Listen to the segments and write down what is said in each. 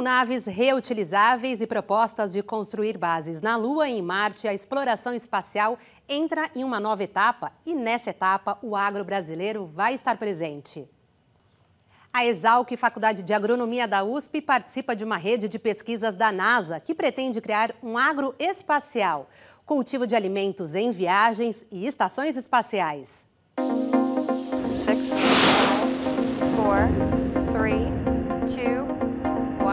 com naves reutilizáveis e propostas de construir bases na Lua e em Marte, a exploração espacial entra em uma nova etapa e nessa etapa o agro brasileiro vai estar presente. A ESALQ, Faculdade de Agronomia da USP, participa de uma rede de pesquisas da NASA que pretende criar um agro espacial, cultivo de alimentos em viagens e estações espaciais. 6, 5, 4, 3, 2, 1,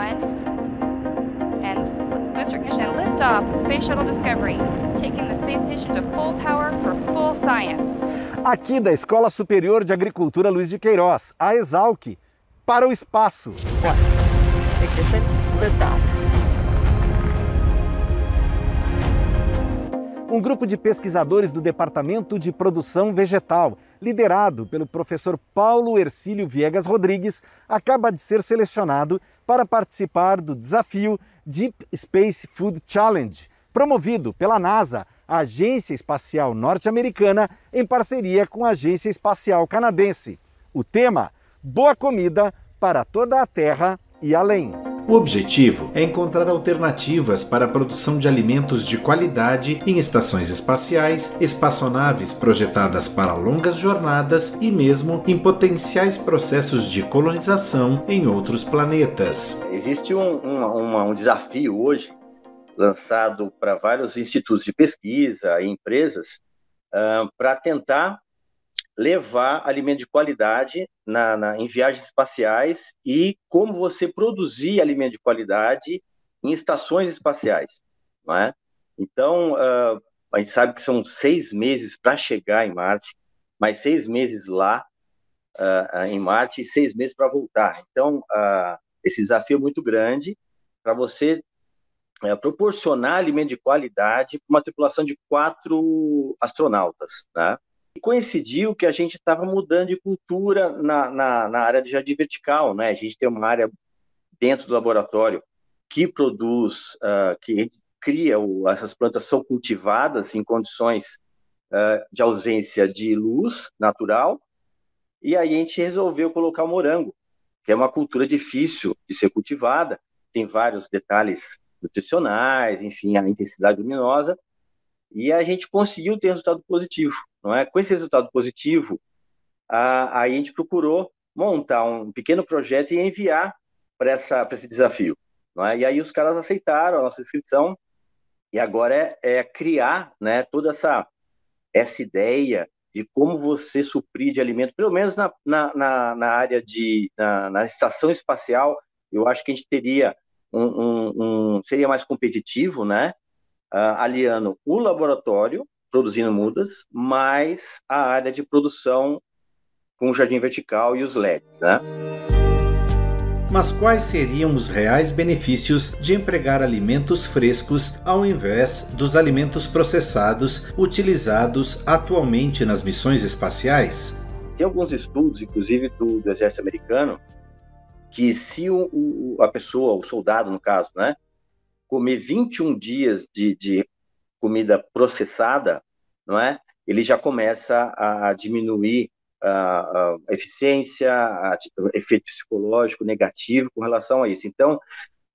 and booster ignition and liftoff of Space Shuttle Discovery, taking the space station to full power for full science. Aqui da Escola Superior de Agricultura Luiz de Queiroz, a ESALQ, para o espaço. 1, ignition, liftoff. Um grupo de pesquisadores do Departamento de Produção Vegetal, liderado pelo professor Paulo Hercílio Viegas Rodrigues, acaba de ser selecionado para participar do desafio Deep Space Food Challenge, promovido pela NASA, a Agência Espacial Norte-Americana, em parceria com a Agência Espacial Canadense. O tema: boa comida para toda a Terra e além. O objetivo é encontrar alternativas para a produção de alimentos de qualidade em estações espaciais, espaçonaves projetadas para longas jornadas e mesmo em potenciais processos de colonização em outros planetas. Existe um desafio hoje lançado para vários institutos de pesquisa e empresas para tentar levar alimento de qualidade em viagens espaciais e como você produzir alimento de qualidade em estações espaciais, não é? Então, a gente sabe que são 6 meses para chegar em Marte, mas 6 meses lá em Marte e 6 meses para voltar. Então, esse desafio é muito grande para você proporcionar alimento de qualidade para uma tripulação de 4 astronautas, né? E coincidiu que a gente estava mudando de cultura na área de jardim vertical, né? A gente tem uma área dentro do laboratório que produz, que cria, essas plantas são cultivadas em condições de ausência de luz natural, e aí a gente resolveu colocar o morango, que é uma cultura difícil de ser cultivada, tem vários detalhes nutricionais, enfim, a intensidade luminosa, e a gente conseguiu ter resultado positivo, não é? Com esse resultado positivo, a gente procurou montar um pequeno projeto e enviar para esse desafio, não é? E aí os caras aceitaram a nossa inscrição e agora é criar, né, toda essa ideia de como você suprir de alimento, pelo menos na área na estação espacial. Eu acho que a gente teria seria mais competitivo, né? Aliando o laboratório, produzindo mudas, mais a área de produção com o jardim vertical e os LEDs, né? Mas quais seriam os reais benefícios de empregar alimentos frescos ao invés dos alimentos processados utilizados atualmente nas missões espaciais? Tem alguns estudos, inclusive do Exército Americano, que se a pessoa, o soldado no caso, né, comer 21 dias de comida processada, não é? Ele já começa a diminuir a eficiência, o efeito psicológico negativo com relação a isso. Então,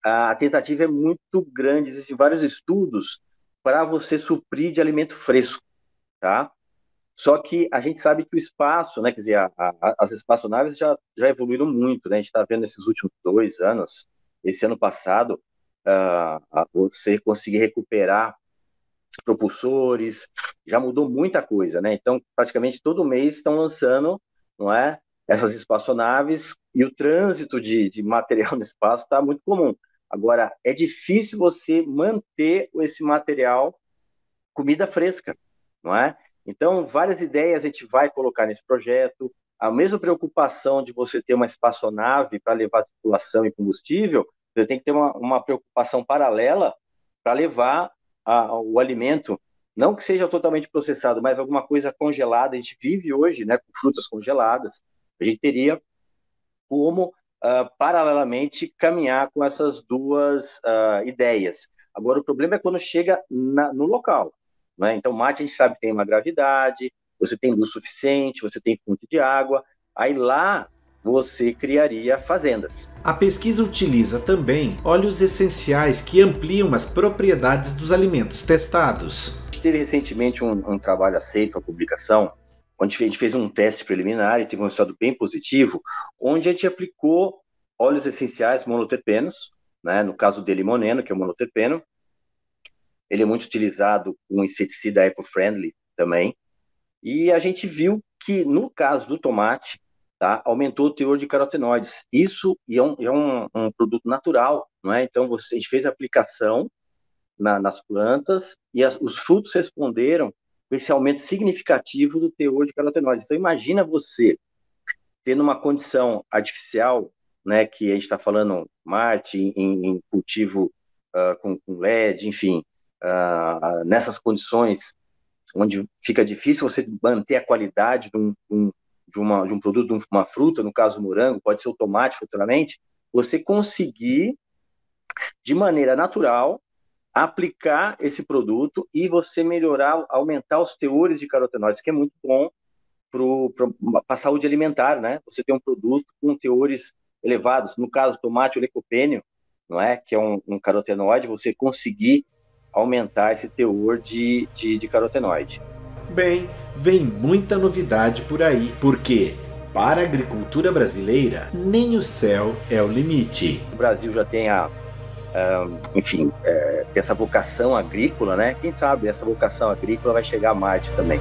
a tentativa é muito grande, existem vários estudos para você suprir de alimento fresco, tá? Só que a gente sabe que o espaço, né, quer dizer, as espaçonaves já evoluíram muito, né? A gente está vendo nesses últimos 2 anos, esse ano passado, você conseguir recuperar propulsores, já mudou muita coisa, né? Então, praticamente todo mês estão lançando, não é, essas espaçonaves, e o trânsito de material no espaço está muito comum. Agora, é difícil você manter esse material comida fresca, não é? Então, várias ideias a gente vai colocar nesse projeto. A mesma preocupação de você ter uma espaçonave para levar tripulação e combustível, você tem que ter uma preocupação paralela para levar o alimento, não que seja totalmente processado, mas alguma coisa congelada. A gente vive hoje, né, com frutas congeladas. A gente teria como, paralelamente, caminhar com essas duas ideias. Agora, o problema é quando chega no local, né? Então, Marte, a gente sabe que tem uma gravidade, você tem luz suficiente, você tem fonte de água. Aí lá você criaria fazendas. A pesquisa utiliza também óleos essenciais que ampliam as propriedades dos alimentos testados. Teve recentemente um trabalho aceito, uma publicação, onde a gente fez um teste preliminar e teve um resultado bem positivo, onde a gente aplicou óleos essenciais monoterpenos, né? No caso de limoneno, que é o monoterpeno. Ele é muito utilizado com inseticida eco-friendly também. E a gente viu que, no caso do tomate, tá, aumentou o teor de carotenoides. Isso é um produto natural, não é? Então, a gente fez a aplicação nas plantas e os frutos responderam com esse aumento significativo do teor de carotenoides. Então, imagina você tendo uma condição artificial, né, que a gente está falando Marte, em cultivo com LED, enfim, nessas condições onde fica difícil você manter a qualidade de um produto, de uma fruta, no caso morango, pode ser o tomate futuramente, você conseguir, de maneira natural, aplicar esse produto e você melhorar, aumentar os teores de carotenoides, que é muito bom para a saúde alimentar, né? Você tem um produto com teores elevados, no caso tomate, o licopeno, não é? Que é um carotenoide, você conseguir aumentar esse teor de carotenoide. Bem, vem muita novidade por aí, porque para a agricultura brasileira, nem o céu é o limite. O Brasil já tem essa vocação agrícola, né? Quem sabe essa vocação agrícola vai chegar a Marte também.